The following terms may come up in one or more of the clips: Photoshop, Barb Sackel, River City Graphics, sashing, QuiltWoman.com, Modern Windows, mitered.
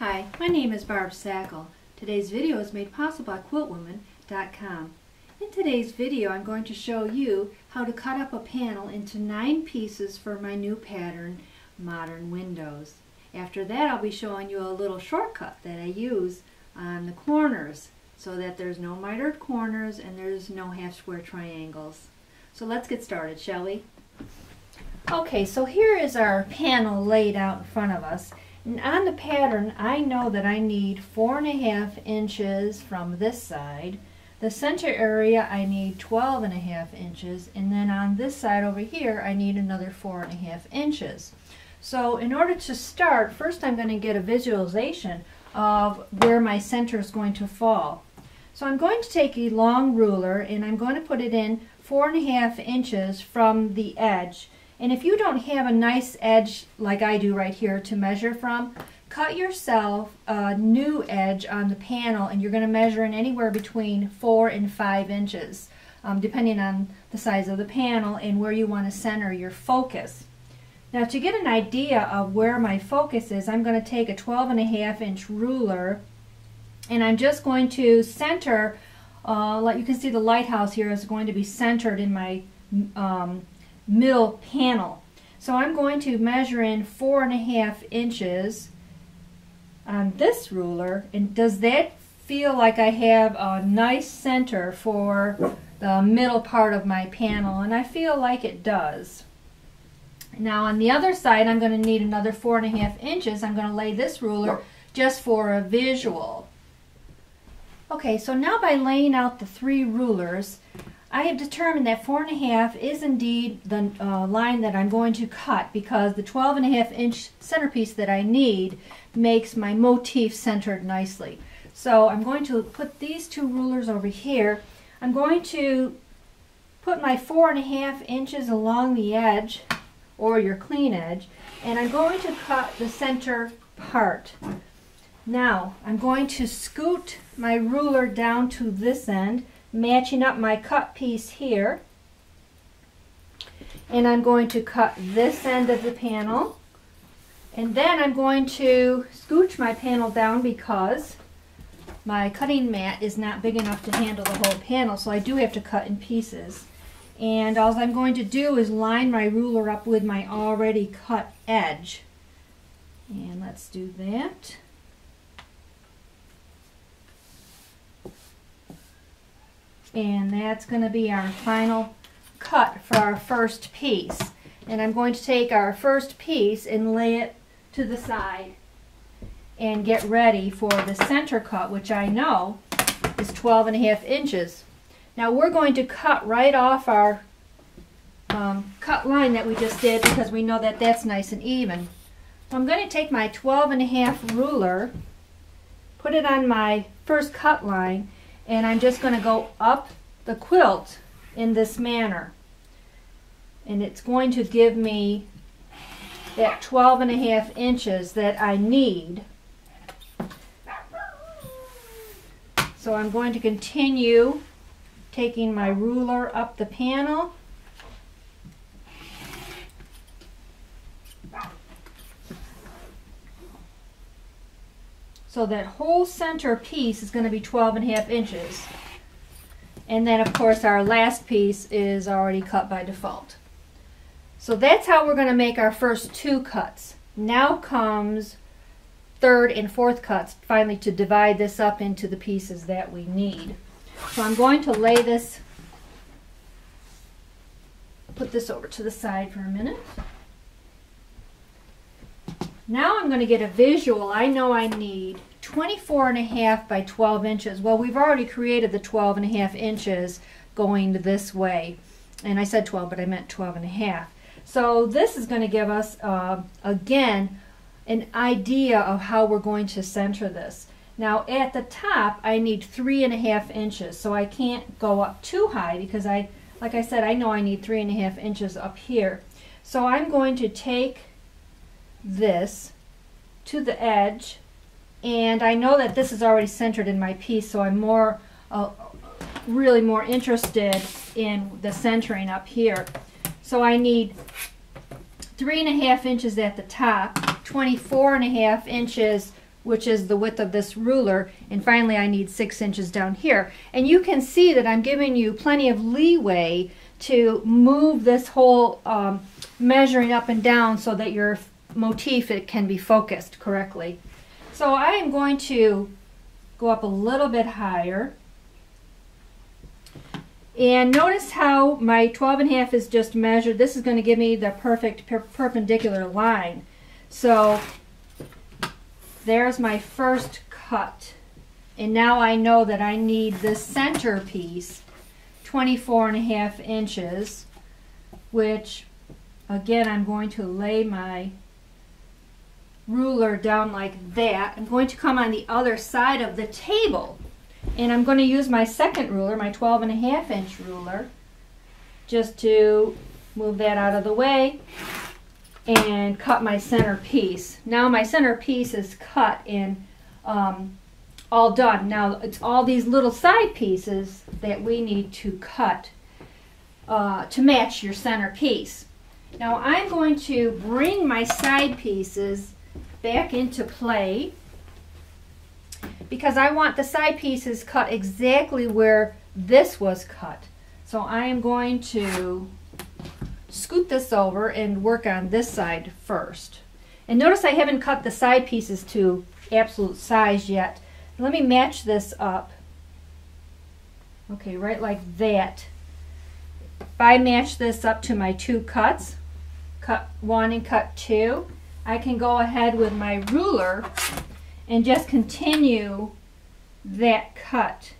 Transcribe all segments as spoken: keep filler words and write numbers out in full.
Hi, my name is Barb Sackel. Today's video is made possible by Quilt Woman dot com. In today's video I'm going to show you how to cut up a panel into nine pieces for my new pattern, Modern Windows. After that I'll be showing you a little shortcut that I use on the corners so that there's no mitered corners and there's no half square triangles. So let's get started, shall we? Okay, so here is our panel laid out in front of us. And on the pattern, I know that I need four and a half inches from this side. The center area, I need twelve and a half inches. And then on this side over here, I need another four and a half inches. So in order to start, first I'm going to get a visualization of where my center is going to fall. So I'm going to take a long ruler and I'm going to put it in four and a half inches from the edge. And if you don't have a nice edge like I do right here to measure from, cut yourself a new edge on the panel and you're going to measure in anywhere between four and five inches, um, depending on the size of the panel and where you want to center your focus. Now to get an idea of where my focus is, I'm going to take a twelve and a half inch ruler and I'm just going to center, uh, like you can see the lighthouse here is going to be centered in my um, middle panel. So I'm going to measure in four and a half inches on this ruler. And does that feel like I have a nice center for the middle part of my panel? And I feel like it does. Now on the other side I'm going to need another four and a half inches. I'm going to lay this ruler just for a visual. Okay, so now by laying out the three rulers, I have determined that four and a half is indeed the uh, line that I'm going to cut, because the twelve and a half inch centerpiece that I need makes my motif centered nicely. So I'm going to put these two rulers over here. I'm going to put my four and a half inches along the edge, or your clean edge, and I'm going to cut the center part. Now I'm going to scoot my ruler down to this end, matching up my cut piece here, and I'm going to cut this end of the panel, and then I'm going to scooch my panel down because my cutting mat is not big enough to handle the whole panel, so I do have to cut in pieces. And all I'm going to do is line my ruler up with my already cut edge, and let's do that. And that's going to be our final cut for our first piece. And I'm going to take our first piece and lay it to the side and get ready for the center cut, which I know is twelve and a half inches. Now we're going to cut right off our um, cut line that we just did, because we know that that's nice and even. So I'm going to take my twelve and a half ruler, put it on my first cut line, and I'm just going to go up the quilt in this manner. And it's going to give me that twelve and a half inches that I need. So I'm going to continue taking my ruler up the panel. So that whole center piece is going to be twelve and a half inches. And then of course our last piece is already cut by default. So that's how we're going to make our first two cuts. Now comes third and fourth cuts, finally, to divide this up into the pieces that we need. So I'm going to lay this, put this over to the side for a minute. Now I'm going to get a visual. I know I need twenty-four and a half by twelve inches. Well, we've already created the twelve and a half inches going this way. And I said twelve, but I meant twelve and a half. So this is going to give us, uh, again, an idea of how we're going to center this. Now at the top, I need three and a half inches. So I can't go up too high because I, like I said, I know I need three and a half inches up here. So I'm going to take this to the edge, and I know that this is already centered in my piece, so I'm more uh, really more interested in the centering up here. So I need three and a half inches at the top, 24 and a half inches which is the width of this ruler, and finally I need six inches down here. And you can see that I'm giving you plenty of leeway to move this whole um, measuring up and down so that your motif it can be focused correctly. So I am going to go up a little bit higher. And notice how my twelve and a half is just measured. This is going to give me the perfect per perpendicular line. So there's my first cut. And now I know that I need this center piece, twenty-four and a half inches, which again, I'm going to lay my ruler down like that. I'm going to come on the other side of the table. And I'm going to use my second ruler, my twelve and a half inch ruler, just to move that out of the way and cut my center piece. Now my center piece is cut and um, all done. Now it's all these little side pieces that we need to cut uh, to match your center piece. Now I'm going to bring my side pieces back into play, because I want the side pieces cut exactly where this was cut. So I am going to scoot this over and work on this side first. And notice I haven't cut the side pieces to absolute size yet. Let me match this up. Okay, right like that. If I match this up to my two cuts, cut one and cut two, I can go ahead with my ruler and just continue that cut.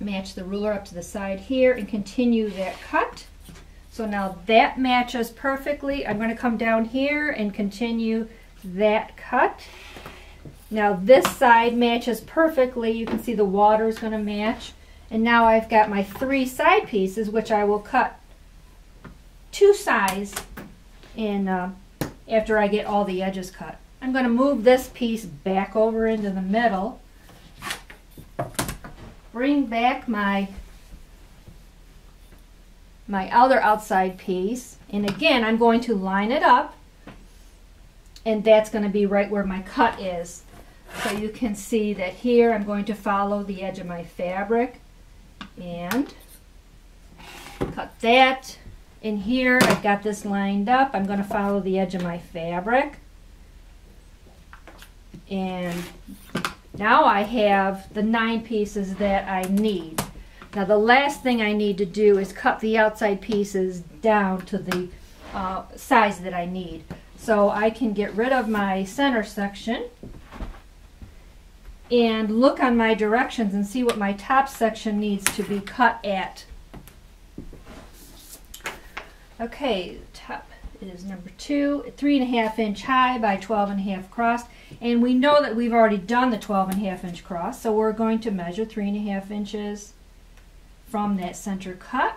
Match the ruler up to the side here and continue that cut. So now that matches perfectly. I'm going to come down here and continue that cut. Now this side matches perfectly. You can see the water is going to match. And now I've got my three side pieces, which I will cut two sides in uh, after I get all the edges cut. I'm going to move this piece back over into the middle, bring back my, my other outside piece, and again I'm going to line it up, and that's going to be right where my cut is. So you can see that here I'm going to follow the edge of my fabric and cut that. In here I've got this lined up. I'm going to follow the edge of my fabric. And now I have the nine pieces that I need. Now the last thing I need to do is cut the outside pieces down to the uh, size that I need. So I can get rid of my center section and look on my directions and see what my top section needs to be cut at. Okay, top is number two, three and a half inch high by twelve and a half crossed. And we know that we've already done the twelve and a half inch cross, so we're going to measure three and a half inches from that center cut.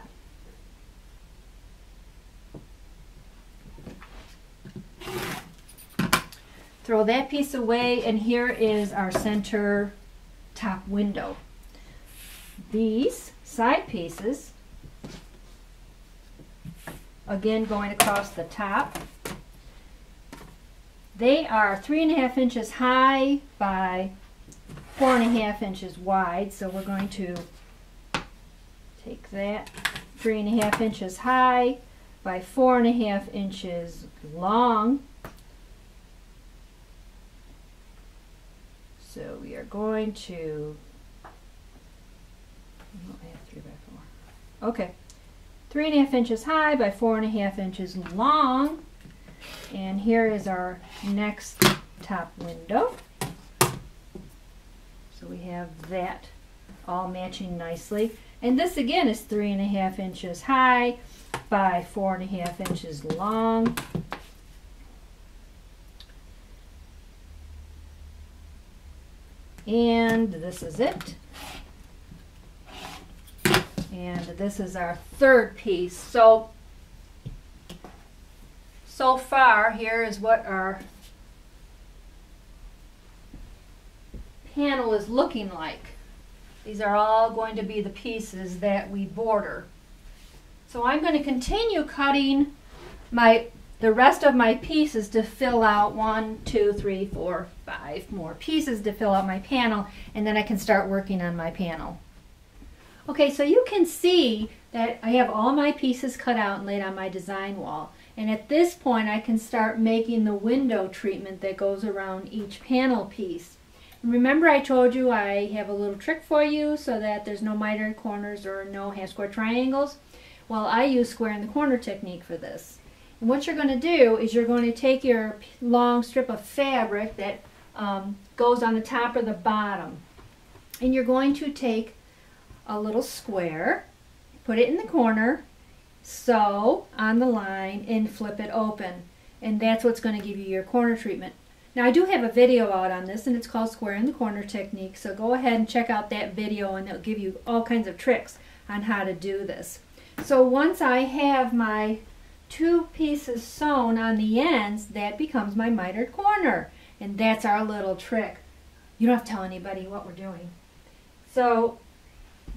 Throw that piece away, and here is our center top window. These side pieces, again going across the top, they are three and a half inches high by four and a half inches wide. So we're going to take that three and a half inches high by four and a half inches long. So we are going to, oh, I have three by four. Okay, three and a half inches high by four and a half inches long. And here is our next top window. So we have that all matching nicely. And this again is three and a half inches high by four and a half inches long. And this is it. And this is our third piece. So So far, here is what our panel is looking like. These are all going to be the pieces that we border. So I'm going to continue cutting my The rest of my pieces to fill out one, two, three, four, five more pieces to fill out my panel, and then I can start working on my panel. Okay, so you can see that I have all my pieces cut out and laid on my design wall. And at this point, I can start making the window treatment that goes around each panel piece. Remember I told you I have a little trick for you so that there's no mitered corners or no half square triangles? Well, I use square in the corner technique for this. And what you're going to do is you're going to take your long strip of fabric that um, goes on the top or the bottom, and you're going to take a little square, put it in the corner, sew on the line, and flip it open. And that's what's going to give you your corner treatment. Now I do have a video out on this, and it's called Square in the Corner Technique, so go ahead and check out that video and it'll give you all kinds of tricks on how to do this. So once I have my two pieces sewn on the ends, that becomes my mitered corner, and that's our little trick. You don't have to tell anybody what we're doing. So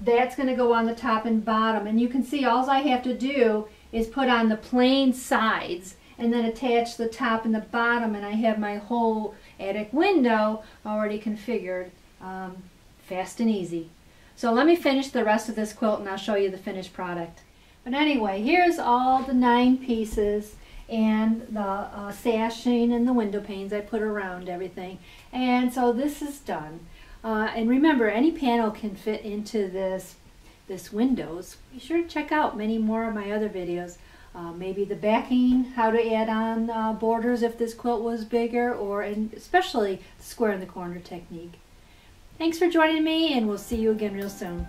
that's going to go on the top and bottom, and you can see all I have to do is put on the plain sides and then attach the top and the bottom, and I have my whole attic window already configured, um, fast and easy. So let me finish the rest of this quilt and I'll show you the finished product. But anyway, here's all the nine pieces and the uh, sashing and the window panes I put around everything, and so this is done. Uh, and remember, any panel can fit into this, this windows. Be sure to check out many more of my other videos. Uh, maybe the backing, how to add on uh, borders if this quilt was bigger, or and especially the square in the corner technique. Thanks for joining me, and we'll see you again real soon.